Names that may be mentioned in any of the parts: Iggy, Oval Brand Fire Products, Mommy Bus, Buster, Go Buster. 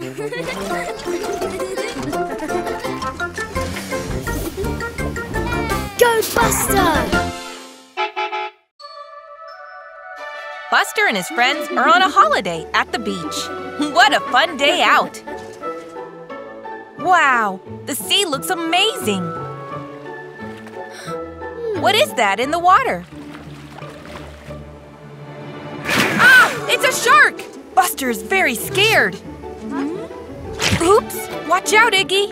Go Buster! Buster and his friends are on a holiday at the beach. What a fun day out! Wow, the sea looks amazing! What is that in the water? Ah! It's a shark! Buster is very scared. Oops! Watch out, Iggy!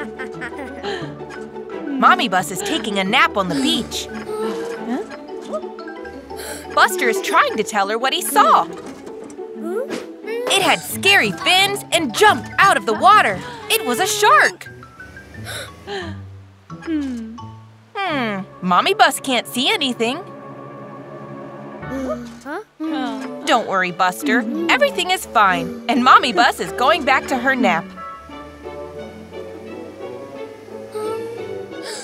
Mommy Bus is taking a nap on the beach. Buster is trying to tell her what he saw. It had scary fins and jumped out of the water. It was a shark. Mommy Bus can't see anything. Don't worry, Buster. Everything is fine, and Mommy Bus is going back to her nap.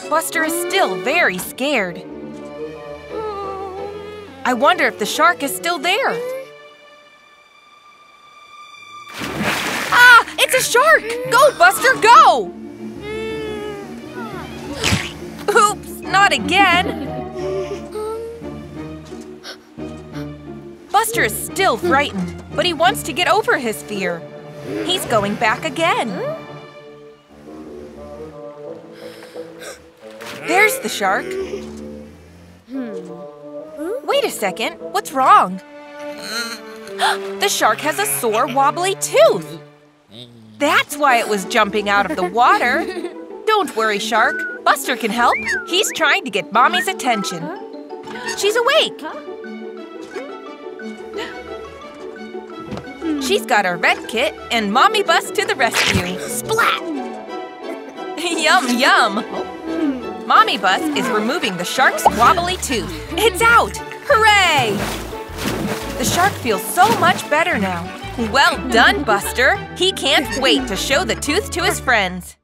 Buster is still very scared. I wonder if the shark is still there. Ah! It's a shark! Go, Buster, go! Oops, not again. Buster is still frightened, but he wants to get over his fear. He's going back again. There's the shark. Wait a second, what's wrong? The shark has a sore, wobbly tooth. That's why it was jumping out of the water. Don't worry, shark. Buster can help. He's trying to get Mommy's attention. She's awake. She's got her red kit and Mommy Bus to the rescue. Splat! Yum, yum! Mommy Bus is removing the shark's wobbly tooth. It's out! Hooray! The shark feels so much better now. Well done, Buster! He can't wait to show the tooth to his friends.